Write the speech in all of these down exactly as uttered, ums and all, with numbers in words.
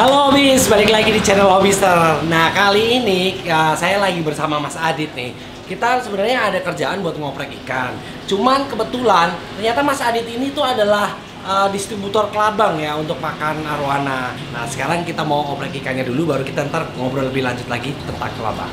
Halo Hobis, balik lagi di channel Hobister. Nah kali ini uh, saya lagi bersama Mas Adit nih. Kita sebenarnya ada kerjaan buat ngoprek ikan. Cuman kebetulan ternyata Mas Adit ini tuh adalah uh, distributor kelabang ya untuk pakan arwana. Nah sekarang kita mau ngoprek ikannya dulu, baru kita ntar ngobrol lebih lanjut lagi tentang kelabang.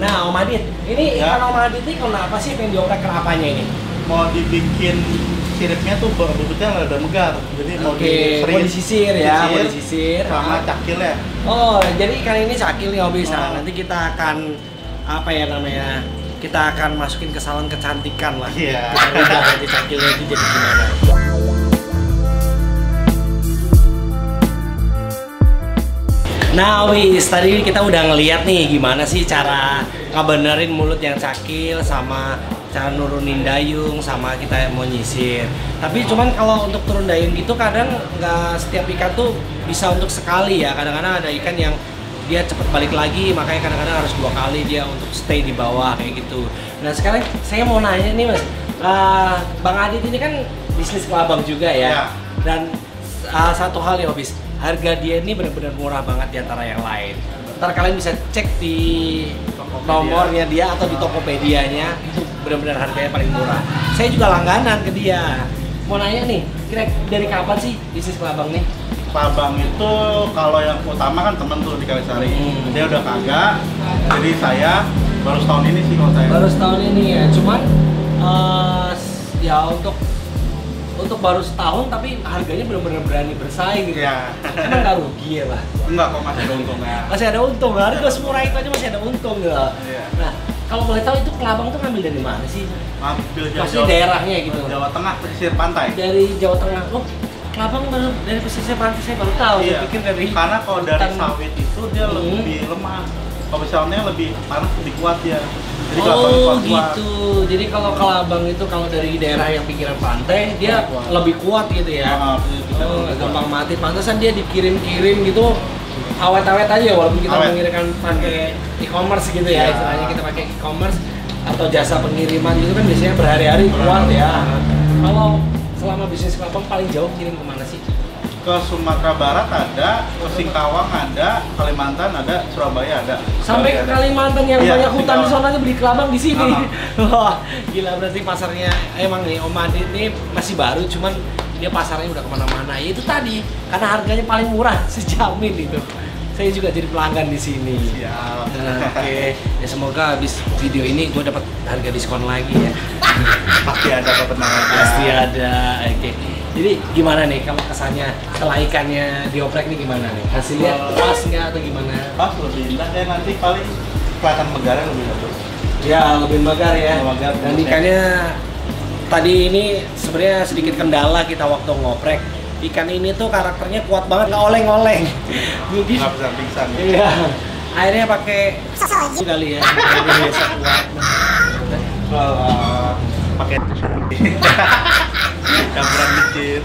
Nah Om Adit, ini ya. Ikan Om Adit ini kenapa sih pengen dioprek, kenapanya ini? Mau dibikin siripnya tuh bebutnya rada megar, jadi okay. Mau disisir, disisir ya, mau disisir sama cakilnya. Oh, jadi ikan ini cakil nih Hobis. Nah, nanti kita akan apa ya namanya? Kita akan masukin ke salon kecantikan lah. Iya. Nanti cakilnya itu jadi gimana? Nah Hobis, tadi kita udah ngeliat nih gimana sih cara ngebenerin mulut yang cakil sama cara nurunin dayung sama kita mau nyisir. Tapi cuman kalau untuk turun dayung gitu kadang nggak setiap ikan tuh bisa untuk sekali ya, kadang-kadang ada ikan yang dia cepet balik lagi, makanya kadang-kadang harus dua kali dia untuk stay di bawah kayak gitu. Nah sekarang saya mau nanya nih Mas, uh, Bang Adit ini kan bisnis kelabang juga ya, ya. Dan uh, satu hal ya Hobis, harga dia ini benar-benar murah banget di antara yang lain. Ntar kalian bisa cek di Tokopedia. Nomornya dia atau di Tokopedianya, itu benar-benar harganya paling murah. Saya juga langganan ke dia. Mau nanya nih, kira dari kapan sih bisnis kelabang nih? Kelabang itu kalau yang utama kan temen tuh di Kalisari. Hmm. Dia udah kagak, jadi saya baru setahun ini sih kalau saya. Baru setahun ini ya, cuman uh, ya untuk untuk baru setahun tapi harganya benar-benar berani bersaing gitu ya. Emang nggak rugi ya Pak? Enggak kok, masih ada untung ya. Masih ada untung, harga semurah itu aja masih ada untung gitu. Iya. Nah kalau boleh tahu itu kelabang tuh ngambil dari mana sih? Ngambil dari daerahnya gitu. Jawa Tengah, pesisir pantai. Dari Jawa Tengah. Oh, kelabang baru dari pesisir pantai, saya baru tahu. Iya. Pikir dari karena kalau dari hutan sawit itu dia hmm. lebih lemah. Kalau misalnya lebih panas lebih kuat ya. Jadi oh gitu, jadi kalau kelabang itu kalau dari daerah yang pinggiran pantai dia kuat. Lebih kuat gitu ya. Nah, oh, gampang mati, pantasan dia dikirim-kirim gitu awet-awet aja walaupun kita awet. Mengirimkan pakai e-commerce gitu ya, ya. Istilahnya kita pakai e-commerce atau jasa pengiriman itu kan biasanya berhari-hari kuat ya. Kalau selama bisnis kelabang paling jauh kirim kemana sih? Ke Sumatera Barat ada, ke Singkawang ada, Kalimantan ada, Surabaya ada. Sampai ke Kalimantan yang iya, banyak hutan di sana beli kelabang di sini. Wah, gila, berarti pasarnya emang nih Om Adit ini masih baru, cuman dia pasarnya udah kemana-mana. Ya itu tadi, karena harganya paling murah sejamin itu. Saya juga jadi pelanggan di sini. Siap. Nah, oke, okay. Ya semoga habis video ini gue dapat harga diskon lagi ya. Pasti ada kepenangan. Pasti ada. Oke. Okay. Jadi gimana nih kalau kesannya setelah ikannya dioprek nih gimana nih? Hasilnya pas nggak atau gimana? Pas, lebih indah deh, nanti paling kelihatan megarnya lebih bagus. Ya lebih megar ya. Megar, dan ikannya tadi ini sebenarnya sedikit kendala kita waktu ngoprek. Ikan ini tuh karakternya kuat banget, nggak oleng-oleng. Jadi nggak bisa pingsan. Iya. Akhirnya pakai kali ya. Biasa kuat. Nah, pakai campuran dikit.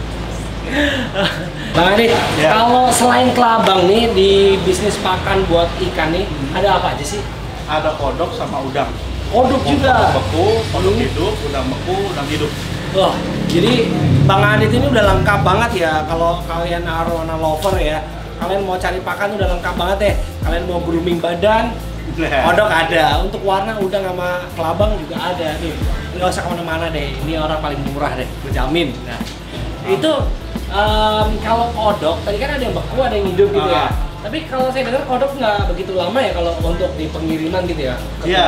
Bang Adit, ya. Kalau selain kelabang nih di bisnis pakan buat ikan nih, hmm. ada apa aja sih? Ada kodok sama udang. Kodok juga? Kodok beku, kodok hidup, udang beku, udang hidup. Wah, jadi Bang Adit ini udah lengkap banget ya. Kalau kalian arwana lover ya, kalian mau cari pakan udah lengkap banget ya. Kalian mau grooming badan, kodok ada. Untuk warna udang sama kelabang juga ada nih. Nggak usah kemana-mana deh, ini orang paling murah deh, berjamin. Nah, itu um, kalau kodok, tadi kan ada yang beku, ada yang hidup gitu ya. Tapi kalau saya dengar kodok nggak begitu lama ya kalau untuk di pengiriman gitu ya? Iya,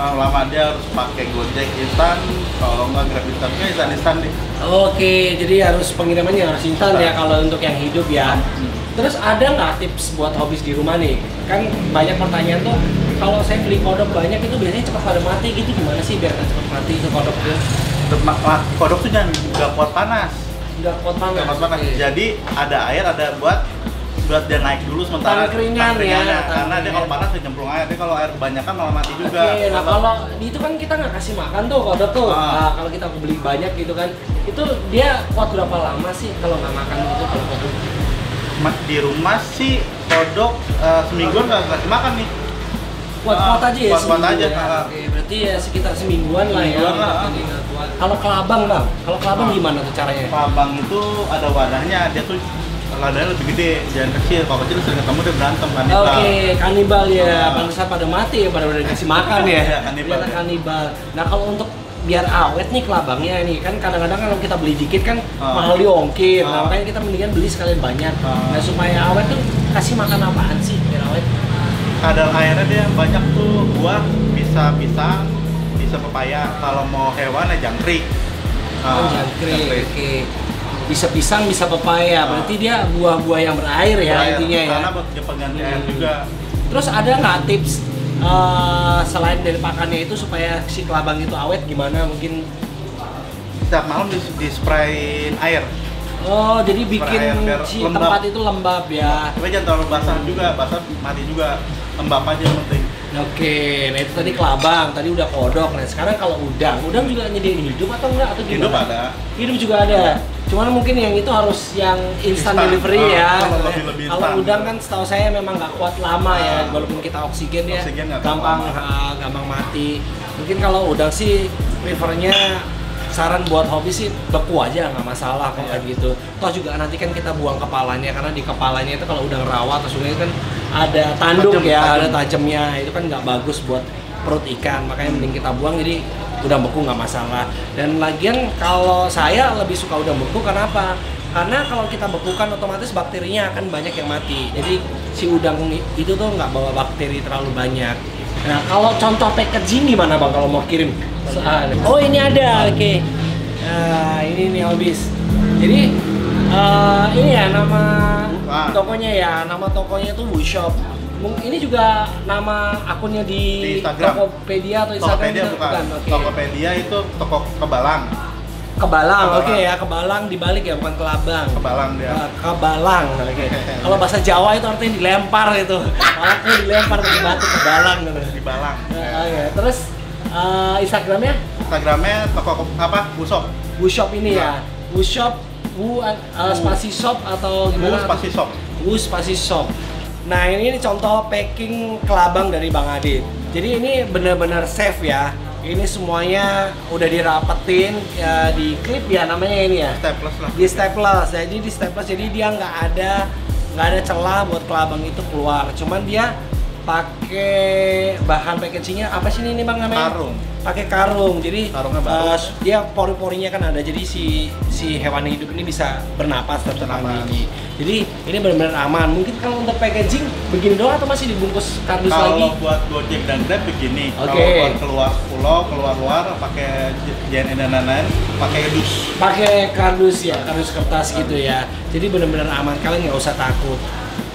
lama dia harus pakai Gojek instan, kalau nggak Grab Instantnya instan-instan deh. Oke, jadi harus pengirimannya harus instan ya kalau untuk yang hidup ya. Terus ada nggak tips buat hobis di rumah nih? Kan banyak pertanyaan tuh, kalau saya beli kodok banyak itu biasanya cepat pada mati gitu, gimana sih biar cepat mati itu kodok tuh? Kodok tuh jangan nggak kuat panas. Nggak kuat panas. Nggak kuat panas. Okay. Jadi ada air, ada buat buat dia naik dulu sementara. Keringan ya. Karena dia kalau panas dia nyemplung air, dia kalau air kebanyakan malah mati juga. Oke, okay, nah kalau itu kan kita nggak kasih makan tuh kodok tuh. Ah. Nah, kalau kita beli banyak gitu kan, itu dia kuat berapa lama sih kalau nggak makan gitu kalau kodok? Di rumah sih kodok uh, semingguan nggak kasih makan nih. kuat-kuat aja ya? Kuat-kuat aja. Oke, berarti ya sekitar semingguan lah ya. Kalau kelabang bang, kalau kelabang gimana tuh caranya? Kelabang itu ada wadahnya, dia tuh ladanya lebih gede, jangan kecil. Kalau kecil sering ketemu dia berantem, kanibal. Oke, kanibal ya, pantesan pada mati ya, pada udah dikasih makan ya. Kanibal. Kanibal. Nah kalau untuk biar awet nih kelabangnya nih, kan kadang-kadang kalau kita beli dikit kan uh, mahal diongkir, uh, makanya kita mendingan beli sekalian banyak. Uh, nah supaya awet tuh kasih makan apaan sih biar awet? Kadar airnya dia banyak tuh, buah, bisa pisang, bisa pepaya. Kalau mau hewan ya jangkrik. Uh, oh, jangkrik. Jangkrik. Okay. Bisa pisang, bisa pepaya. Uh, Berarti dia buah-buah yang berair ya berair, intinya ya. Karena buat pengganti air juga. Terus ada nggak tips? Uh, selain dari pakannya itu supaya si kelabang itu awet gimana, mungkin setiap malam di, di sprayin air. Oh jadi spray bikin air, si lembab. Tempat itu lembab ya. Tapi jangan terlalu basah juga, basah mati juga, lembab aja yang penting. Oke, nah itu tadi kelabang, tadi udah kodok. Nah sekarang kalau udang, udang juga nyediain hidup atau enggak atau gimana? Hidup ada. Hidup juga ada. Cuman mungkin yang itu harus yang instant delivery uh, ya. Kalau udang kan setahu saya memang nggak kuat lama uh, ya, walaupun kita oksigen, oksigen ya gampang uh, gampang mati. Mungkin kalau udang sih prefernya, saran buat hobi sih beku aja nggak masalah kalau kayak gitu. Toh juga nanti kan kita buang kepalanya, karena di kepalanya itu kalau udang rawa atau sungai kan ada tanduk tajem, ya, tajem. ada tajamnya, itu kan nggak bagus buat perut ikan, makanya mending kita buang. Jadi udang beku nggak masalah. Dan lagian kalau saya lebih suka udang beku, kenapa? Karena kalau kita bekukan otomatis bakterinya akan banyak yang mati. Jadi si udang itu tuh nggak bawa bakteri terlalu banyak. Nah kalau contoh packaging gimana bang kalau mau kirim? Oh ini ada, oke. Okay. Nah, ini nih habis. Jadi uh, ini ya nama tokonya ya, nama tokonya itu Wushop. Ini juga nama akunnya di, di Instagram. Tokopedia atau Instagram? Tokopedia bukan. bukan? Okay. Tokopedia itu toko kebalang. Kebalang, kebalang. Oke okay, ya. Kebalang dibalik ya, bukan kelabang. Kebalang dia. Kebalang, oke. Okay. Kalau bahasa Jawa itu artinya dilempar itu. Alatnya dilempar ke batu, kebalang. Dibalang. Nah, ya. Terus uh, Instagramnya? Instagramnya toko apa? Wushop. Wushop ini ya. Wushop, Wu uh, spasi shop atau gimana? Wu spasi shop. Wu spasi shop. Nah ini contoh packing kelabang dari Bang Adit. Jadi ini benar-benar safe ya. Ini semuanya udah dirapetin ya, di clip ya namanya ini ya. Staples lah. Di staples. Jadi di staples. Jadi dia nggak ada nggak ada celah buat kelabang itu keluar. Cuman dia pakai bahan packagingnya apa sih ini bang namanya? Karung. Pakai karung. Jadi karungnya baru. Uh, dia pori-porinya kan ada. Jadi si si hewan hidup ini bisa bernapas tertahan gigi. Jadi ini benar-benar aman. Mungkin kalau untuk packaging begini doang atau masih dibungkus kardus kalau lagi? Kalau buat Gojek dan Grab begini. Okay. Kalau buat keluar pulau, keluar luar pakai J N N dan lain-lain, pakai kardus. Pakai kardus ya, kardus kertas kardus. Gitu ya. Jadi benar-benar aman. Kalian nggak usah takut.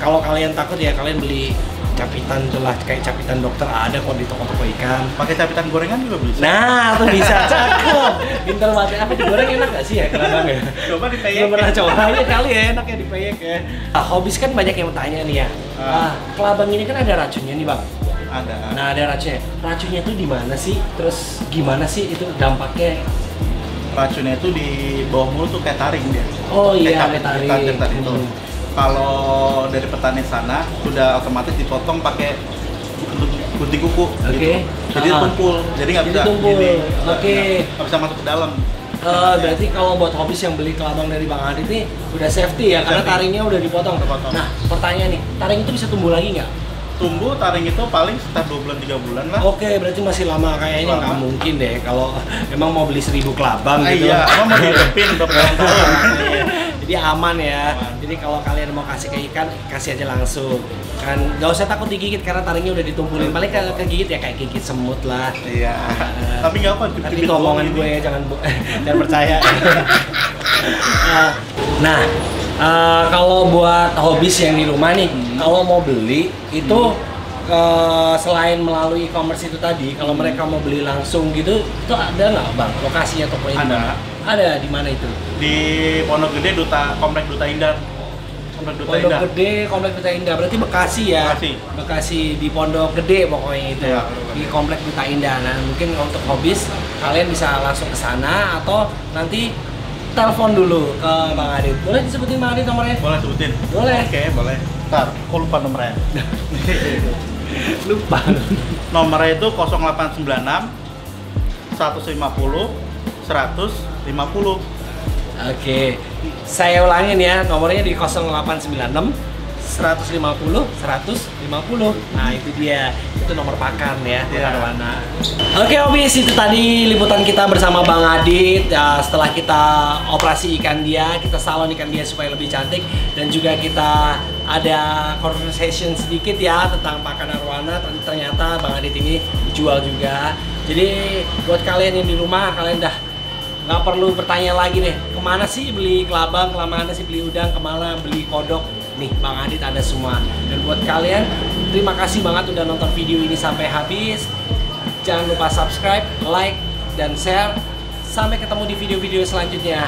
Kalau kalian takut ya kalian beli capitan jelas, kayak capitan dokter ada kok di toko-toko ikan. Pakai capitan gorengan juga bisa. Nah, tuh bisa cakep. Pintar banget. Apa digoreng enak gak sih ya kelabang ya? Coba dipeyek. Belum pernah coba aja kali ya, enak ya dipeyek ya. Ah, hobis kan banyak yang tanya nih ya. Ah, kelabang ini kan ada racunnya nih, Bang. Ada. Nah, ada racunnya. Racunnya tuh di mana sih? Terus gimana sih itu dampaknya? Racunnya itu di bawah mulut tuh kayak taring dia. Oh iya, kayak taring. Kayak taring itu. Kalau dari petani sana sudah otomatis dipotong pakai gunting kuku, okay. Gitu. Jadi uh-huh. tumpul, jadi nggak bisa gini, okay. Nggak bisa masuk ke dalam. Uh, berarti kalau buat hobis yang beli kelabang dari Bang Adit ini udah safety ya, safety. Karena taringnya udah dipotong. Terpotong. Nah pertanyaan nih, taring itu bisa tumbuh lagi nggak? Tumbuh taring itu paling sekitar dua bulan tiga bulan lah. Oke, berarti masih lama kayaknya, nggak mungkin deh kalau emang mau beli seribu kelabang ah, gitu. Iya, emang mau dihidupin dua puluh tahun. Jadi aman ya. Aman. Jadi kalau kalian mau kasih ke ikan, kasih aja langsung. Kan nggak usah takut digigit karena taringnya udah ditumpulin. Paling kalau kegigit ya kayak gigit semut lah. Iya. Uh, Tapi nggak apa-apa. Tapi itu omongan gue ya, jangan jangan percaya. uh, nah. Uh, kalau buat hobis yang di rumah nih, hmm. kalau mau beli itu hmm. uh, selain melalui e-commerce itu tadi, kalau mereka mau beli langsung gitu, itu ada nggak bang lokasinya tokonya? Ada. Ada di mana itu? Di Pondok Gede, Duta Komplek Duta Indah. Komplek Duta Pondok Indah. Gede, Komplek Duta Indah. Berarti Bekasi ya? Bekasi. Bekasi di Pondok Gede pokoknya itu. Ya, di Komplek Duta Indah. Nah mungkin untuk hobis kalian bisa langsung ke sana atau nanti telepon dulu ke Bang Adit. Boleh disebutin Bang Adit nomornya? Boleh sebutin. Boleh. Oke, boleh. Ntar, aku lupa nomornya. Lupa. Nomornya itu nol delapan sembilan enam satu lima nol satu lima nol. Oke, saya ulangin ya, nomornya di nol delapan sembilan enam satu lima nol satu lima nol. Nah itu dia, itu nomor pakan ya, yeah. Warna. Oke Obis, itu tadi liputan kita bersama Bang Adit ya, setelah kita operasi ikan dia, kita salon ikan dia supaya lebih cantik. Dan juga kita ada conversation sedikit ya tentang pakan arwana. Ternyata Bang Adit ini dijual juga. Jadi buat kalian yang di rumah, kalian dah nggak perlu bertanya lagi deh, kemana sih beli kelabang, kemana sih beli udang, kemana beli kodok. Nih Bang Adit ada semua. Dan buat kalian, terima kasih banget udah nonton video ini sampai habis. Jangan lupa subscribe, like, dan share. Sampai ketemu di video-video selanjutnya.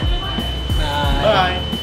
Bye, bye.